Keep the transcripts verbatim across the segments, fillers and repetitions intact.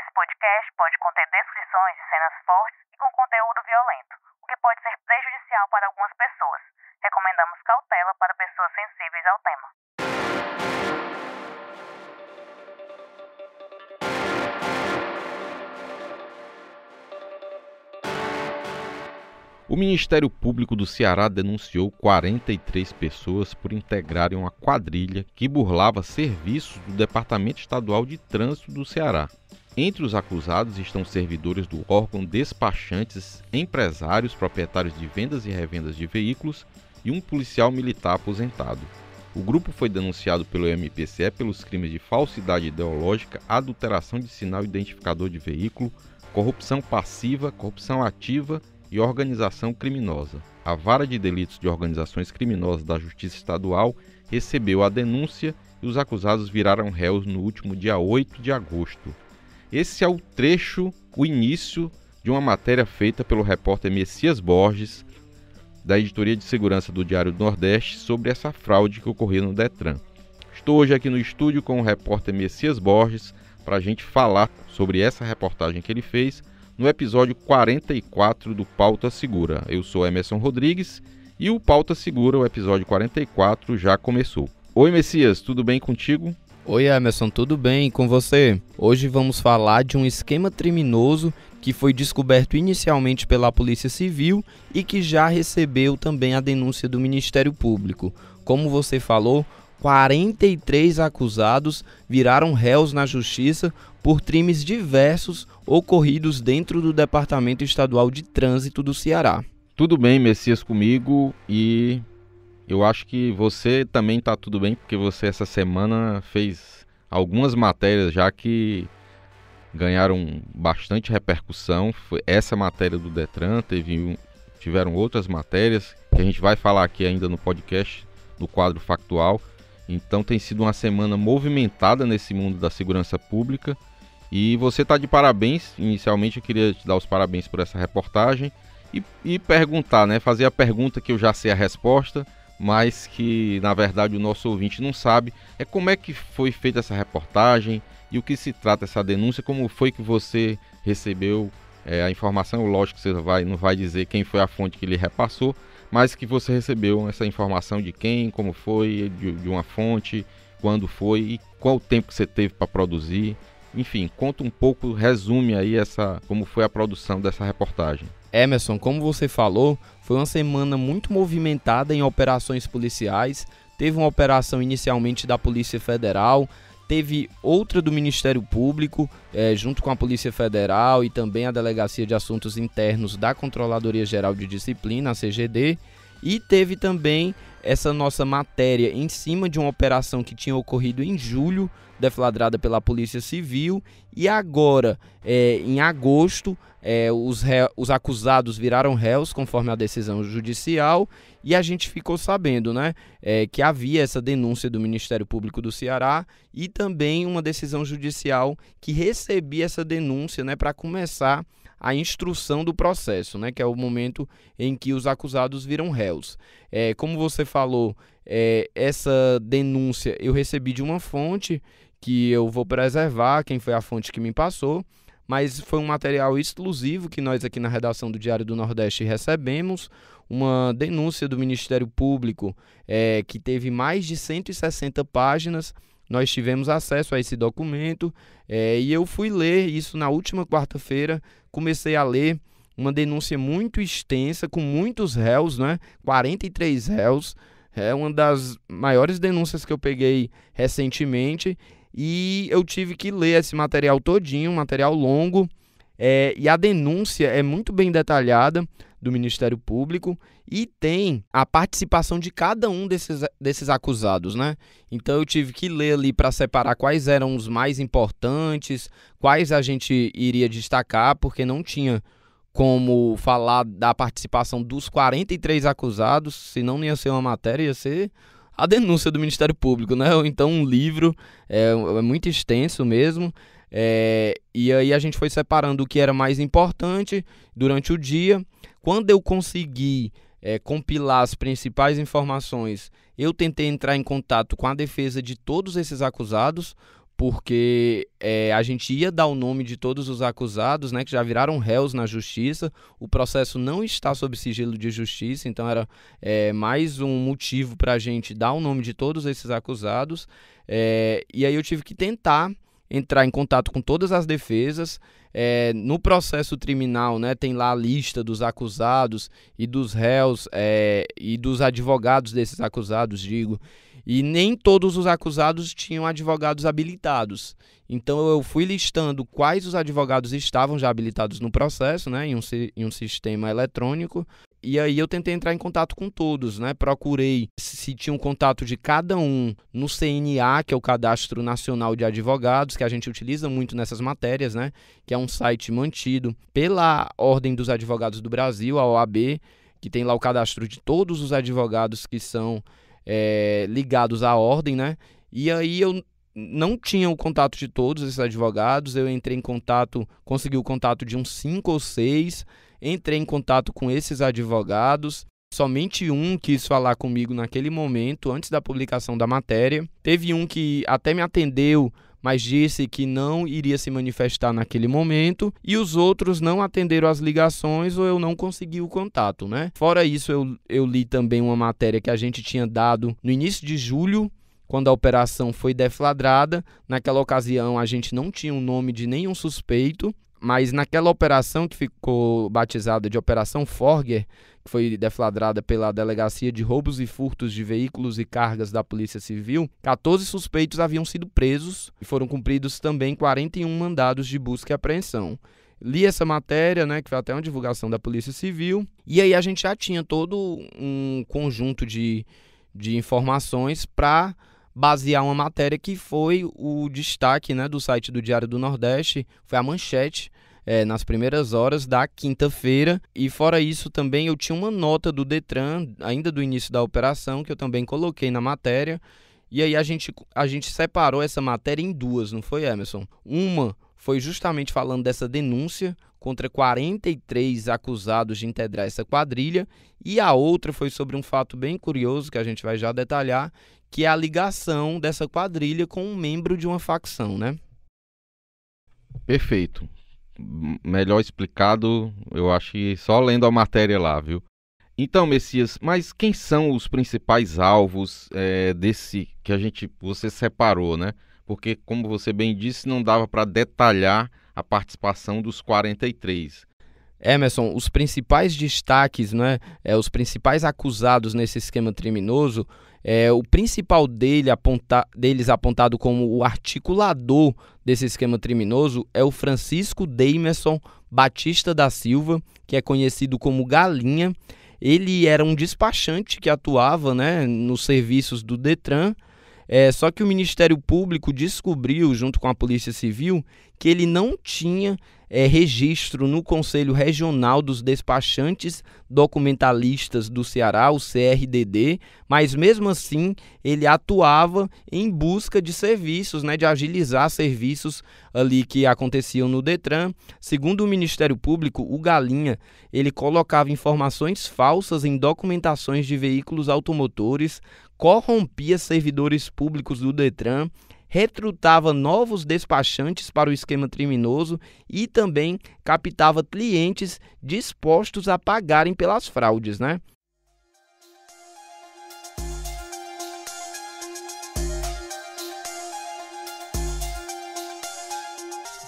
Esse podcast pode conter descrições de cenas fortes e com conteúdo violento, o que pode ser prejudicial para algumas pessoas. Recomendamos cautela para pessoas sensíveis ao tema. O Ministério Público do Ceará denunciou quarenta e três pessoas por integrarem uma quadrilha que burlava serviços do Departamento Estadual de Trânsito do Ceará. Entre os acusados estão servidores do órgão, despachantes, empresários, proprietários de vendas e revendas de veículos e um policial militar aposentado. O grupo foi denunciado pelo M P C E pelos crimes de falsidade ideológica, adulteração de sinal identificador de veículo, corrupção passiva, corrupção ativa e organização criminosa. A Vara de Delitos de Organizações Criminosas da Justiça Estadual recebeu a denúncia e os acusados viraram réus no último dia oito de agosto. Esse é o trecho, o início de uma matéria feita pelo repórter Messias Borges, da Editoria de Segurança do Diário do Nordeste, sobre essa fraude que ocorreu no DETRAN. Estou hoje aqui no estúdio com o repórter Messias Borges para a gente falar sobre essa reportagem que ele fez no episódio quarenta e quatro do Pauta Segura. Eu sou Emerson Rodrigues e o Pauta Segura, o episódio quarenta e quatro, já começou. Oi, Messias, tudo bem contigo? Oi, Emerson, tudo bem com você? Hoje vamos falar de um esquema criminoso que foi descoberto inicialmente pela Polícia Civil e que já recebeu também a denúncia do Ministério Público. Como você falou, quarenta e três acusados viraram réus na justiça por crimes diversos ocorridos dentro do Departamento Estadual de Trânsito do Ceará. Tudo bem, Messias, comigo, e eu acho que você também está tudo bem, porque você essa semana fez algumas matérias já que ganharam bastante repercussão. Foi essa matéria do DETRAN, teve, tiveram outras matérias que a gente vai falar aqui ainda no podcast, no quadro factual. Então tem sido uma semana movimentada nesse mundo da segurança pública e você está de parabéns. Inicialmente eu queria te dar os parabéns por essa reportagem e, e perguntar, né? Fazer a pergunta que eu já sei a resposta, mas que na verdade o nosso ouvinte não sabe, é como é que foi feita essa reportagem e o que se trata essa denúncia, como foi que você recebeu é, a informação. Lógico que você vai, não vai dizer quem foi a fonte que lhe repassou, mas que você recebeu essa informação de quem, como foi, de, de uma fonte, quando foi e qual o tempo que você teve para produzir. Enfim, conta um pouco, resume aí essa, como foi a produção dessa reportagem. Emerson, como você falou, foi uma semana muito movimentada em operações policiais. Teve uma operação inicialmente da Polícia Federal, teve outra do Ministério Público, é, junto com a Polícia Federal e também a Delegacia de Assuntos Internos da Controladoria Geral de Disciplina, a C G D, e teve também essa nossa matéria em cima de uma operação que tinha ocorrido em julho, deflagrada pela Polícia Civil, e agora, é, em agosto, é, os, ré, os acusados viraram réus, conforme a decisão judicial, e a gente ficou sabendo, né, é, que havia essa denúncia do Ministério Público do Ceará e também uma decisão judicial que recebia essa denúncia, né, para começar a instrução do processo, né, que é o momento em que os acusados viram réus. É, como você falou, é, essa denúncia eu recebi de uma fonte que eu vou preservar, quem foi a fonte que me passou, mas foi um material exclusivo que nós aqui na redação do Diário do Nordeste recebemos, uma denúncia do Ministério Público é, que teve mais de cento e sessenta páginas. Nós tivemos acesso a esse documento é, e eu fui ler isso na última quarta-feira. Comecei a ler uma denúncia muito extensa, com muitos réus, né? quarenta e três réus. É uma das maiores denúncias que eu peguei recentemente. E eu tive que ler esse material todinho, um material longo. É, e a denúncia é muito bem detalhada do Ministério Público e tem a participação de cada um desses, desses acusados, né? Então eu tive que ler ali para separar quais eram os mais importantes, quais a gente iria destacar, porque não tinha como falar da participação dos quarenta e três acusados, senão não ia ser uma matéria, ia ser a denúncia do Ministério Público, né? Ou então um livro, é, é muito extenso mesmo. É, e aí a gente foi separando o que era mais importante durante o dia. Quando eu consegui é, compilar as principais informações, eu tentei entrar em contato com a defesa de todos esses acusados porque é, a gente ia dar o nome de todos os acusados, né, que já viraram réus na justiça. O processo não está sob sigilo de justiça, então era é, mais um motivo para a gente dar o nome de todos esses acusados. É, e aí eu tive que tentar entrar em contato com todas as defesas. É, no processo criminal, né, tem lá a lista dos acusados e dos réus é, e dos advogados desses acusados, digo. E nem todos os acusados tinham advogados habilitados. Então eu fui listando quais os advogados estavam já habilitados no processo, né, em um, em um sistema eletrônico. E aí eu tentei entrar em contato com todos, né? Procurei se tinha um contato de cada um no C N A, que é o Cadastro Nacional de Advogados, que a gente utiliza muito nessas matérias, né? Que é um site mantido pela Ordem dos Advogados do Brasil, a O A B, que tem lá o cadastro de todos os advogados que são é, ligados à Ordem, né? E aí eu não tinha o contato de todos esses advogados, eu entrei em contato, consegui o contato de uns cinco ou seis. Entrei em contato com esses advogados, somente um quis falar comigo naquele momento, antes da publicação da matéria. Teve um que até me atendeu, mas disse que não iria se manifestar naquele momento, e os outros não atenderam as ligações ou eu não consegui o contato, né? Fora isso, eu, eu li também uma matéria que a gente tinha dado no início de julho, quando a operação foi deflagrada. Naquela ocasião, a gente não tinha o nome de nenhum suspeito, mas naquela operação que ficou batizada de Operação Forger, que foi deflagrada pela Delegacia de Roubos e Furtos de Veículos e Cargas da Polícia Civil, quatorze suspeitos haviam sido presos e foram cumpridos também quarenta e um mandados de busca e apreensão. Li essa matéria, né, que foi até uma divulgação da Polícia Civil, e aí a gente já tinha todo um conjunto de, de informações para basear uma matéria que foi o destaque, né, do site do Diário do Nordeste, foi a manchete é, nas primeiras horas da quinta-feira. E fora isso também eu tinha uma nota do DETRAN, ainda do início da operação, que eu também coloquei na matéria. E aí a gente, a gente separou essa matéria em duas, não foi, Emerson? Uma foi justamente falando dessa denúncia contra quarenta e três acusados de integrar essa quadrilha, e a outra foi sobre um fato bem curioso que a gente vai já detalhar, que é a ligação dessa quadrilha com um membro de uma facção, né? Perfeito. Melhor explicado, eu acho que só lendo a matéria lá, viu? Então, Messias, mas quem são os principais alvos é, desse que a gente, você separou, né? Porque, como você bem disse, não dava para detalhar a participação dos quarenta e três. Emerson, os principais destaques, né, é, os principais acusados nesse esquema criminoso, é, o principal dele aponta, deles apontado como o articulador desse esquema criminoso é o Francisco Deimerson Batista da Silva, que é conhecido como Galinha. Ele era um despachante que atuava, né, nos serviços do DETRAN, é, só que o Ministério Público descobriu, junto com a Polícia Civil, que ele não tinha é, registro no Conselho Regional dos Despachantes Documentalistas do Ceará, o C R D D, mas mesmo assim ele atuava em busca de serviços, né, de agilizar serviços ali que aconteciam no DETRAN. Segundo o Ministério Público, o Galinha, ele colocava informações falsas em documentações de veículos automotores, corrompia servidores públicos do DETRAN, recrutava novos despachantes para o esquema criminoso e também captava clientes dispostos a pagarem pelas fraudes, né?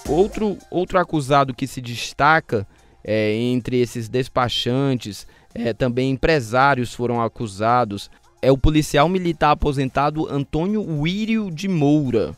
Outro, outro acusado que se destaca é, entre esses despachantes, é, também empresários foram acusados, é o policial militar aposentado Antônio Uírio de Moura.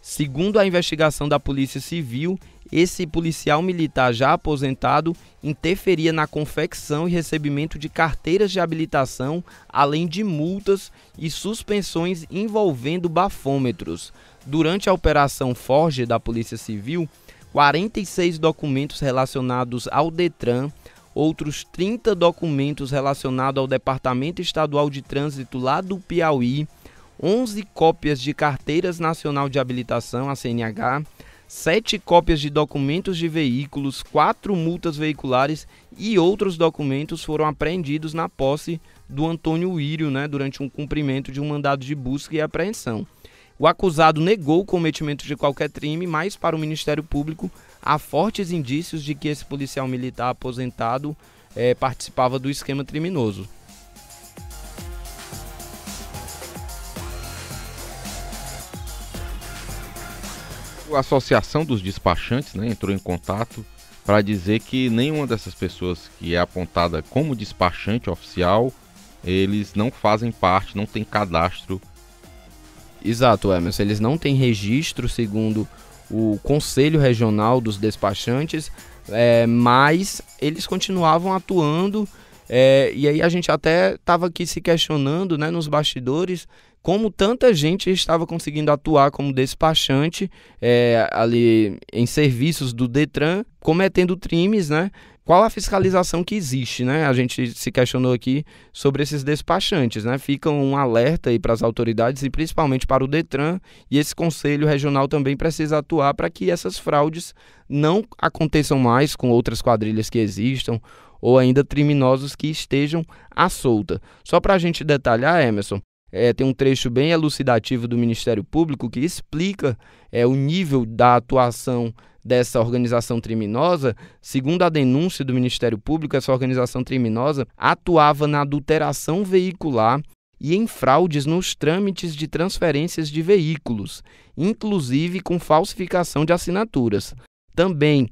Segundo a investigação da Polícia Civil, esse policial militar já aposentado interferia na confecção e recebimento de carteiras de habilitação, além de multas e suspensões envolvendo bafômetros. Durante a Operação Forger da Polícia Civil, quarenta e seis documentos relacionados ao DETRAN, outros trinta documentos relacionados ao Departamento Estadual de Trânsito lá do Piauí, onze cópias de Carteiras Nacional de Habilitação, a C N H, sete cópias de documentos de veículos, quatro multas veiculares e outros documentos foram apreendidos na posse do Antônio Uírio, né, durante um cumprimento de um mandado de busca e apreensão. O acusado negou o cometimento de qualquer crime, mas para o Ministério Público há fortes indícios de que esse policial militar aposentado é, participava do esquema criminoso. A Associação dos Despachantes, né, entrou em contato para dizer que nenhuma dessas pessoas que é apontada como despachante oficial, eles não fazem parte, não tem cadastro. Exato, Emerson, eles não têm registro segundo o Conselho Regional dos Despachantes, é, mas eles continuavam atuando, é, e aí a gente até estava aqui se questionando, né, nos bastidores, como tanta gente estava conseguindo atuar como despachante é, ali em serviços do DETRAN, cometendo crimes, né? Qual a fiscalização que existe, né? A gente se questionou aqui sobre esses despachantes, né? Fica um alerta aí para as autoridades e principalmente para o DETRAN, e esse Conselho Regional também precisa atuar para que essas fraudes não aconteçam mais com outras quadrilhas que existam ou ainda criminosos que estejam à solta. Só para a gente detalhar, Emerson, É, tem um trecho bem elucidativo do Ministério Público que explica é, o nível da atuação dessa organização criminosa. Segundo a denúncia do Ministério Público, essa organização criminosa atuava na adulteração veicular e em fraudes nos trâmites de transferências de veículos, inclusive com falsificação de assinaturas. Também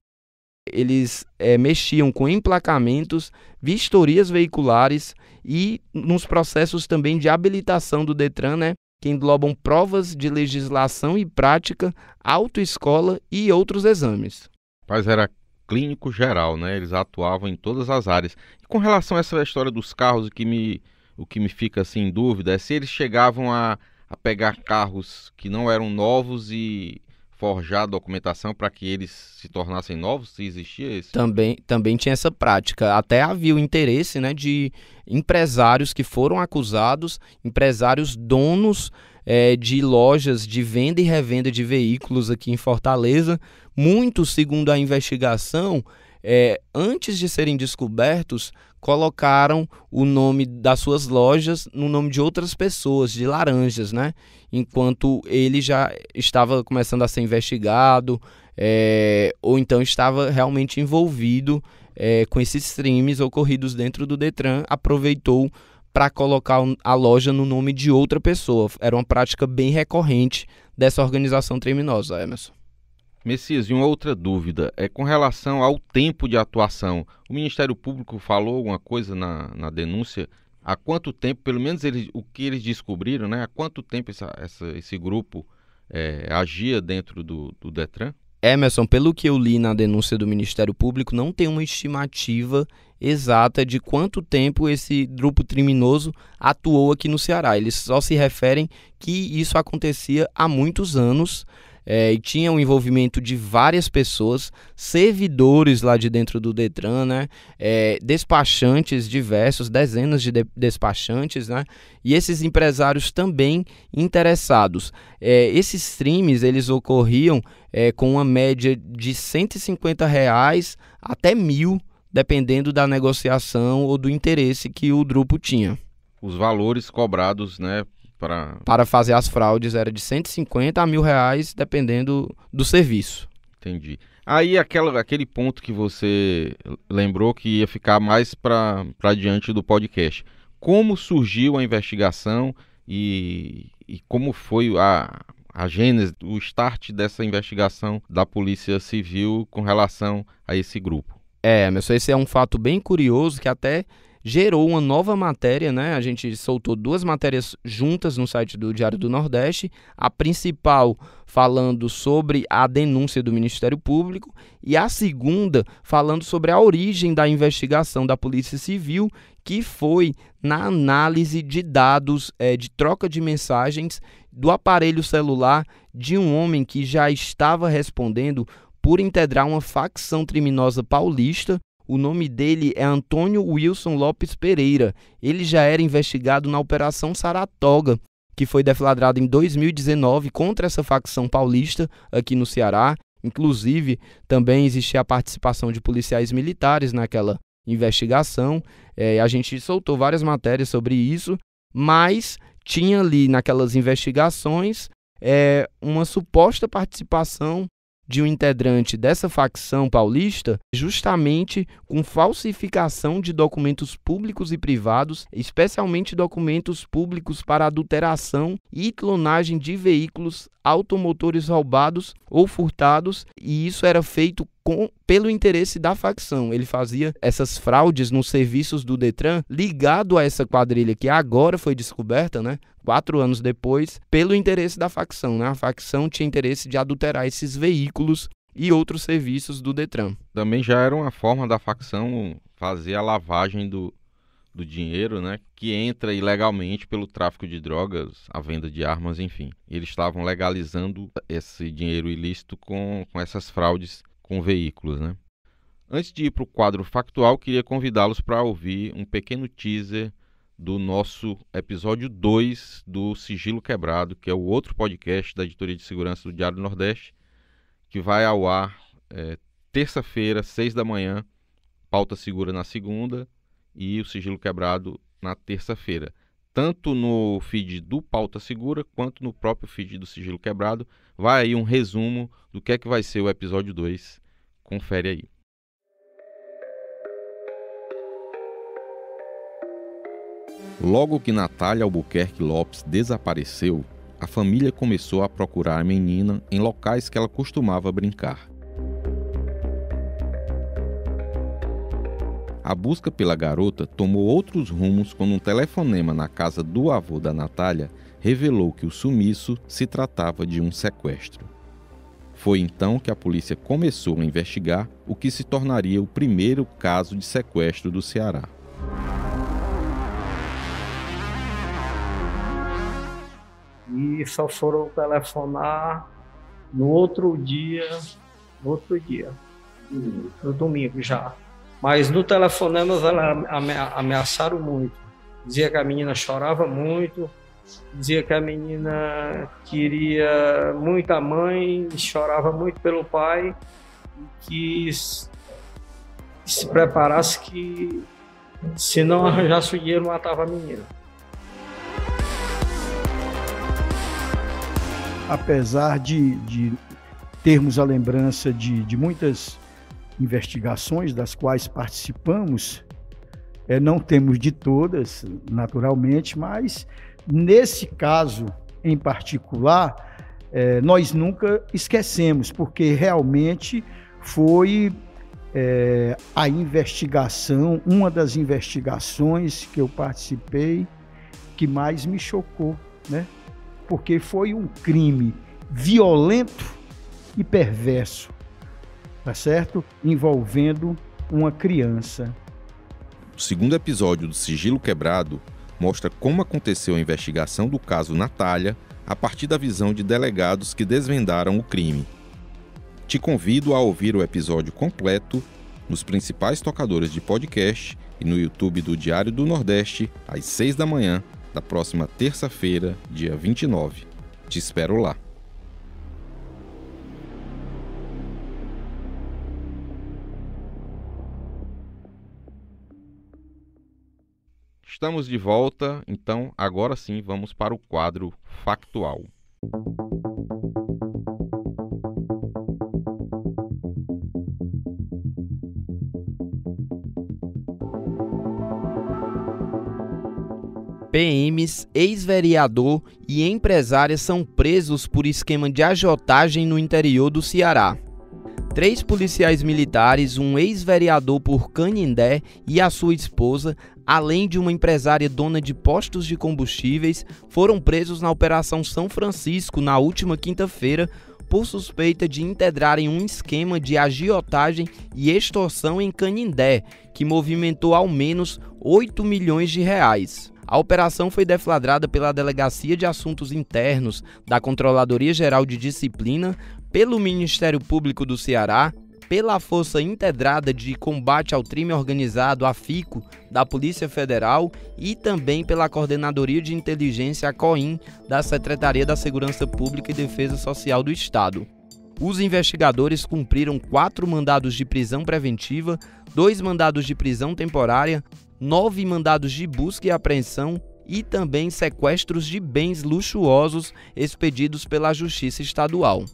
eles é, mexiam com emplacamentos, vistorias veiculares e nos processos também de habilitação do DETRAN, né, que englobam provas de legislação e prática, autoescola e outros exames. Mas era clínico geral, né? Eles atuavam em todas as áreas. E com relação a essa história dos carros, o que me, o que me fica assim, em dúvida é se eles chegavam a, a pegar carros que não eram novos e forjar documentação para que eles se tornassem novos, se existia isso? Também, também tinha essa prática. Até havia o interesse, né, de empresários que foram acusados, empresários donos é, de lojas de venda e revenda de veículos aqui em Fortaleza. Muitos, segundo a investigação, é, antes de serem descobertos, colocaram o nome das suas lojas no nome de outras pessoas, de laranjas, né? Enquanto ele já estava começando a ser investigado, é, ou então estava realmente envolvido é, com esses crimes ocorridos dentro do DETRAN, aproveitou para colocar a loja no nome de outra pessoa. Era uma prática bem recorrente dessa organização criminosa, Emerson. Messias, e uma outra dúvida é com relação ao tempo de atuação. O Ministério Público falou alguma coisa na, na denúncia? Há quanto tempo, pelo menos eles, o que eles descobriram, né? Há quanto tempo essa, essa, esse grupo é, agia dentro do, do DETRAN? Emerson, pelo que eu li na denúncia do Ministério Público, não tem uma estimativa exata de quanto tempo esse grupo criminoso atuou aqui no Ceará. Eles só se referem que isso acontecia há muitos anos, É, e tinha o envolvimento de várias pessoas, servidores lá de dentro do DETRAN, né? É, despachantes diversos, dezenas de, de despachantes, né? E esses empresários também interessados. É, esses crimes, eles ocorriam é, com uma média de cento e cinquenta reais até mil, dependendo da negociação ou do interesse que o grupo tinha. Os valores cobrados, né? Para... para fazer as fraudes era de cento e cinquenta a mil reais, dependendo do serviço. Entendi. Aí aquela, aquele ponto que você lembrou que ia ficar mais para diante do podcast. Como surgiu a investigação e, e como foi a, a gênese, o start dessa investigação da Polícia Civil com relação a esse grupo? É, Emerson, esse é um fato bem curioso que até gerou uma nova matéria, né? A gente soltou duas matérias juntas no site do Diário do Nordeste, a principal falando sobre a denúncia do Ministério Público e a segunda falando sobre a origem da investigação da Polícia Civil, que foi na análise de dados é, de troca de mensagens do aparelho celular de um homem que já estava respondendo por integrar uma facção criminosa paulista. O nome dele é Antônio Wilson Lopes Pereira. Ele já era investigado na Operação Saratoga, que foi deflagrada em dois mil e dezenove contra essa facção paulista aqui no Ceará. Inclusive, também existia a participação de policiais militares naquela investigação. É, a gente soltou várias matérias sobre isso, mas tinha ali naquelas investigações é uma suposta participação de um integrante dessa facção paulista, justamente com falsificação de documentos públicos e privados, especialmente documentos públicos para adulteração e clonagem de veículos automotores roubados ou furtados, e isso era feito com, pelo interesse da facção. Ele fazia essas fraudes nos serviços do DETRAN ligado a essa quadrilha que agora foi descoberta, né? Quatro anos depois, pelo interesse da facção, né? A facção tinha interesse de adulterar esses veículos e outros serviços do DETRAN. Também já era uma forma da facção fazer a lavagem do, do dinheiro, né? Que entra ilegalmente pelo tráfico de drogas, a venda de armas, enfim. Eles estavam legalizando esse dinheiro ilícito com, com essas fraudes com veículos, né? Antes de ir para o quadro factual, queria convidá-los para ouvir um pequeno teaser do nosso episódio dois do Sigilo Quebrado, que é o outro podcast da Editoria de Segurança do Diário do Nordeste, que vai ao ar é, terça-feira, seis da manhã, Pauta Segura na segunda e o Sigilo Quebrado na terça-feira. Tanto no feed do Pauta Segura, quanto no próprio feed do Sigilo Quebrado, vai aí um resumo do que é que vai ser o episódio dois. Confere aí. Logo que Natália Albuquerque Lopes desapareceu, a família começou a procurar a menina em locais que ela costumava brincar. A busca pela garota tomou outros rumos quando um telefonema na casa do avô da Natália revelou que o sumiço se tratava de um sequestro. Foi então que a polícia começou a investigar o que se tornaria o primeiro caso de sequestro do Ceará. E só foram telefonar no outro dia, no outro dia, no domingo já. Mas no telefonema elas ameaçaram muito. Dizia que a menina chorava muito, dizia que a menina queria muito a mãe, chorava muito pelo pai, e que se preparasse que se não arranjasse o dinheiro matava a menina. Apesar de, de termos a lembrança de, de muitas investigações das quais participamos, é, não temos de todas, naturalmente, mas nesse caso em particular, é, nós nunca esquecemos, porque realmente foi é, a investigação, uma das investigações que eu participei, que mais me chocou, né? Porque foi um crime violento e perverso, tá certo? Envolvendo uma criança. O segundo episódio do Sigilo Quebrado mostra como aconteceu a investigação do caso Natália a partir da visão de delegados que desvendaram o crime. Te convido a ouvir o episódio completo nos principais tocadores de podcast e no YouTube do Diário do Nordeste, às seis da manhã, da próxima terça-feira, dia vinte e nove. Te espero lá. Estamos de volta, então agora sim vamos para o quadro factual. P Ms, ex-vereador e empresária são presos por esquema de agiotagem no interior do Ceará. Três policiais militares, um ex-vereador por Canindé e a sua esposa, além de uma empresária dona de postos de combustíveis, foram presos na Operação São Francisco na última quinta-feira por suspeita de integrarem um esquema de agiotagem e extorsão em Canindé, que movimentou ao menos oito milhões de reais. A operação foi deflagrada pela Delegacia de Assuntos Internos da Controladoria Geral de Disciplina, pelo Ministério Público do Ceará, pela Força Integrada de Combate ao Crime Organizado, a FICO, da Polícia Federal e também pela Coordenadoria de Inteligência, a COIN, da Secretaria da Segurança Pública e Defesa Social do Estado. Os investigadores cumpriram quatro mandados de prisão preventiva, dois mandados de prisão temporária, nove mandados de busca e apreensão e também sequestros de bens luxuosos expedidos pela Justiça Estadual.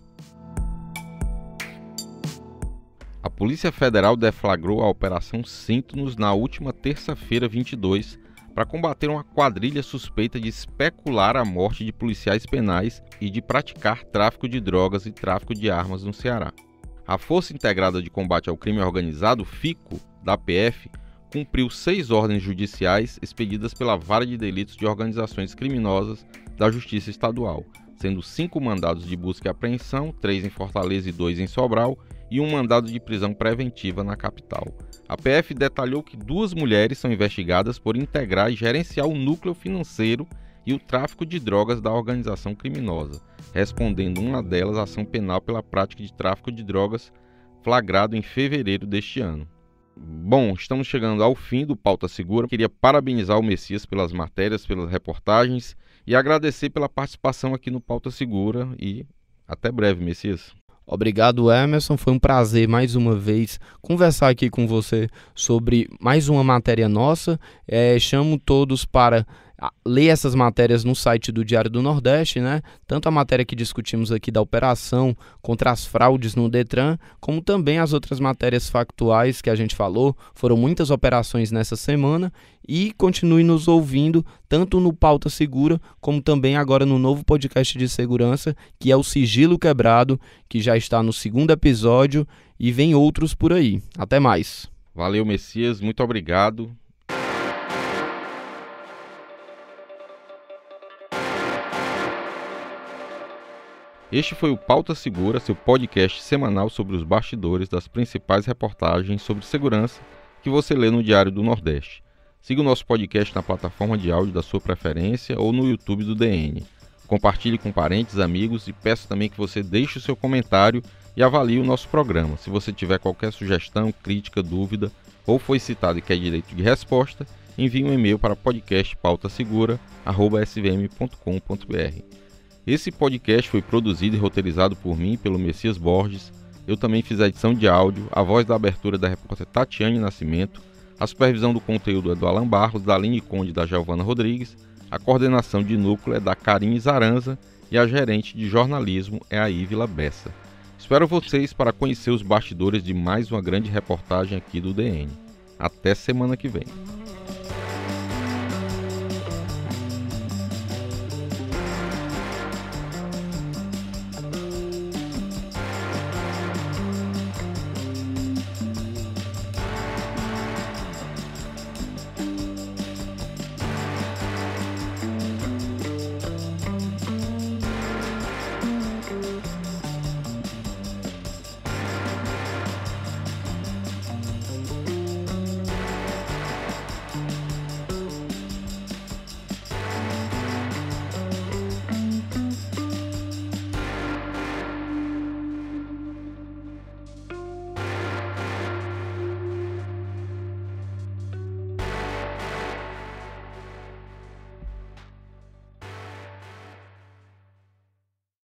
A Polícia Federal deflagrou a Operação Síntonos na última terça-feira, vinte e dois, para combater uma quadrilha suspeita de especular a morte de policiais penais e de praticar tráfico de drogas e tráfico de armas no Ceará. A Força Integrada de Combate ao Crime Organizado, FICO, da P F, cumpriu seis ordens judiciais expedidas pela Vara de Delitos de Organizações Criminosas da Justiça Estadual, sendo cinco mandados de busca e apreensão, três em Fortaleza e dois em Sobral, e um mandado de prisão preventiva na capital. A P F detalhou que duas mulheres são investigadas por integrar e gerenciar o núcleo financeiro e o tráfico de drogas da organização criminosa, respondendo uma delas à ação penal pela prática de tráfico de drogas flagrado em fevereiro deste ano. Bom, estamos chegando ao fim do Pauta Segura. Queria parabenizar o Messias pelas matérias, pelas reportagens e agradecer pela participação aqui no Pauta Segura e até breve, Messias. Obrigado, Emerson. Foi um prazer, mais uma vez, conversar aqui com você sobre mais uma matéria nossa. É, chamo todos para ler essas matérias no site do Diário do Nordeste, né? Tanto a matéria que discutimos aqui da operação contra as fraudes no DETRAN, como também as outras matérias factuais que a gente falou. Foram muitas operações nessa semana e continue nos ouvindo tanto no Pauta Segura, como também agora no novo podcast de segurança, que é o Sigilo Quebrado, que já está no segundo episódio e vem outros por aí. Até mais. Valeu, Messias. Muito obrigado. Este foi o Pauta Segura, seu podcast semanal sobre os bastidores das principais reportagens sobre segurança que você lê no Diário do Nordeste. Siga o nosso podcast na plataforma de áudio da sua preferência ou no YouTube do D N. Compartilhe com parentes, amigos e peço também que você deixe o seu comentário e avalie o nosso programa. Se você tiver qualquer sugestão, crítica, dúvida ou foi citado e quer direito de resposta, envie um e-mail para podcast pauta segura arroba s v m ponto com ponto b r. Esse podcast foi produzido e roteirizado por mim e pelo Messias Borges. Eu também fiz a edição de áudio, a voz da abertura da repórter Tatiane Nascimento, a supervisão do conteúdo é do Alan Barros, da Aline Conde e da Giovana Rodrigues, a coordenação de núcleo é da Karine Zaranza e a gerente de jornalismo é a Ivila Bessa. Espero vocês para conhecer os bastidores de mais uma grande reportagem aqui do D N. Até semana que vem.